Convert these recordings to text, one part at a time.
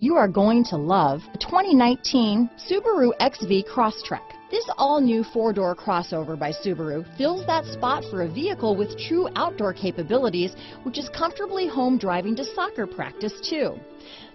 You are going to love the 2019 Subaru XV Crosstrek. This all-new four-door crossover by Subaru fills that spot for a vehicle with true outdoor capabilities, which is comfortably home driving to soccer practice too.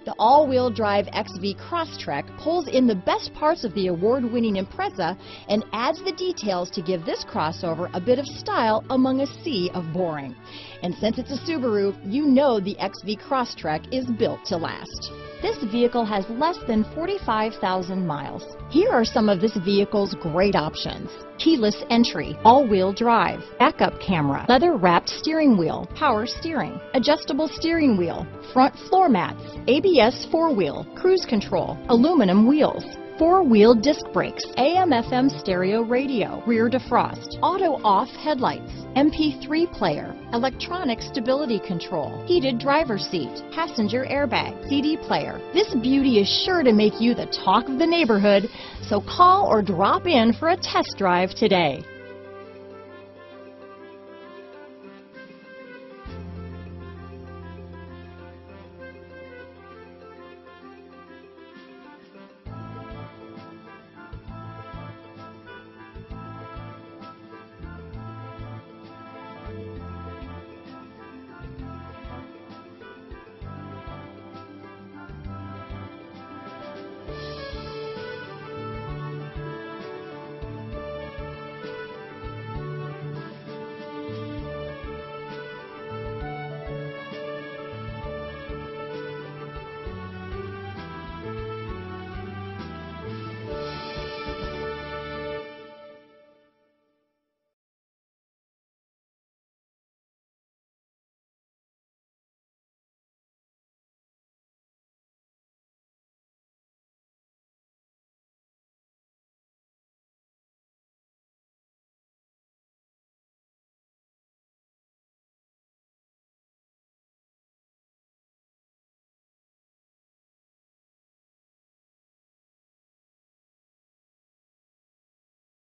The all-wheel drive XV Crosstrek pulls in the best parts of the award-winning Impreza and adds the details to give this crossover a bit of style among a sea of boring. And since it's a Subaru, you know the XV Crosstrek is built to last. This vehicle has less than 45,000 miles. Here are some of this vehicle's great options: keyless entry, all-wheel drive, backup camera, leather-wrapped steering wheel, power steering, adjustable steering wheel, front floor mats, ABS four-wheel, cruise control, aluminum wheels, four-wheel disc brakes, AM/FM stereo radio, rear defrost, auto-off headlights, MP3 player, electronic stability control, heated driver's seat, passenger airbag, CD player. This beauty is sure to make you the talk of the neighborhood, so call or drop in for a test drive today.